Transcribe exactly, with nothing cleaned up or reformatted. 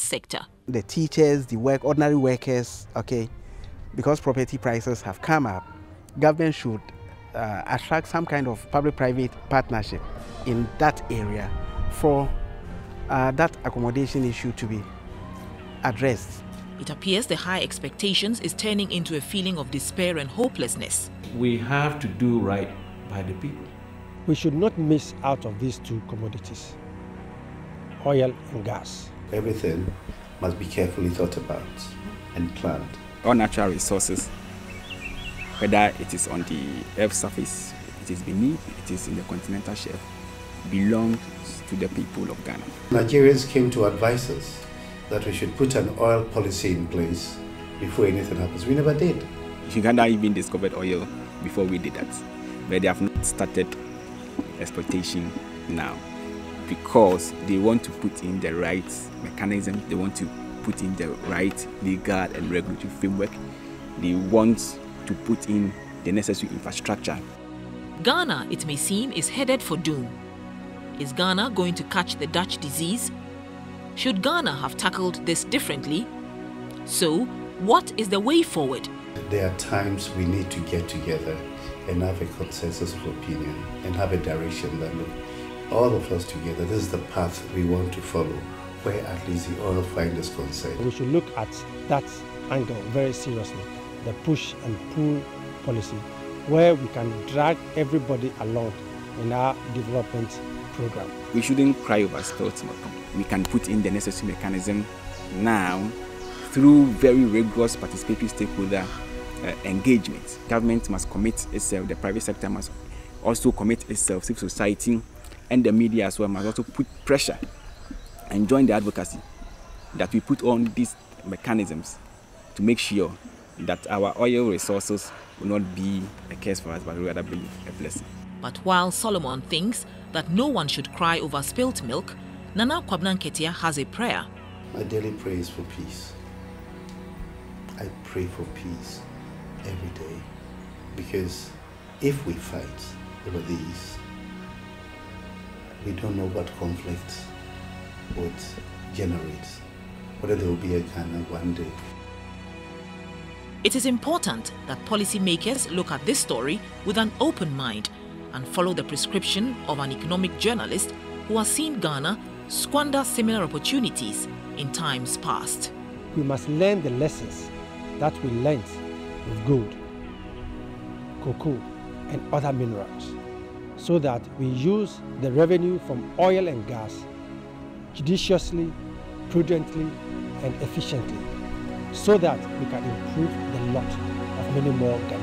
sector. The teachers, the work, ordinary workers, okay, because property prices have come up, government should uh, attract some kind of public-private partnership in that area for uh, that accommodation issue to be addressed. It appears the high expectations is turning into a feeling of despair and hopelessness. We have to do right by the people. We should not miss out on these two commodities, oil and gas. Everything must be carefully thought about and planned. All natural resources, whether it is on the earth's surface, it is beneath, it is in the continental shelf, belongs to the people of Ghana. Nigerians came to advise us that we should put an oil policy in place before anything happens. We never did. Uganda even discovered oil before we did that, but they have not started exploitation now because they want to put in the right mechanism, they want to put in the right legal and regulatory framework, they want to put in the necessary infrastructure. Ghana, it may seem, is headed for doom. Is Ghana going to catch the Dutch disease? Should Ghana have tackled this differently? So, what is the way forward? There are times we need to get together and have a consensus of opinion and have a direction that all of us together, this is the path we want to follow, where at least the oil find is concerned. We should look at that angle very seriously, the push and pull policy, where we can drag everybody along in our development program. We shouldn't cry over spilled milk. We can put in the necessary mechanism now through very rigorous participatory stakeholder Uh, engagement. Government must commit itself, the private sector must also commit itself, civil society and the media as well must also put pressure and join the advocacy that we put on these mechanisms to make sure that our oil resources will not be a curse for us but rather be a blessing. But while Solomon thinks that no one should cry over spilt milk, Nana Kwabnanketia has a prayer. My daily prayer is for peace. I pray for peace every day, because if we fight over these, we don't know what conflict would generate, whether there will be a Ghana one day. It is important that policymakers look at this story with an open mind and follow the prescription of an economic journalist who has seen Ghana squander similar opportunities in times past. We must learn the lessons that we learned with gold, cocoa, and other minerals, so that we use the revenue from oil and gas judiciously, prudently, and efficiently, so that we can improve the lot of many more Ghanaians.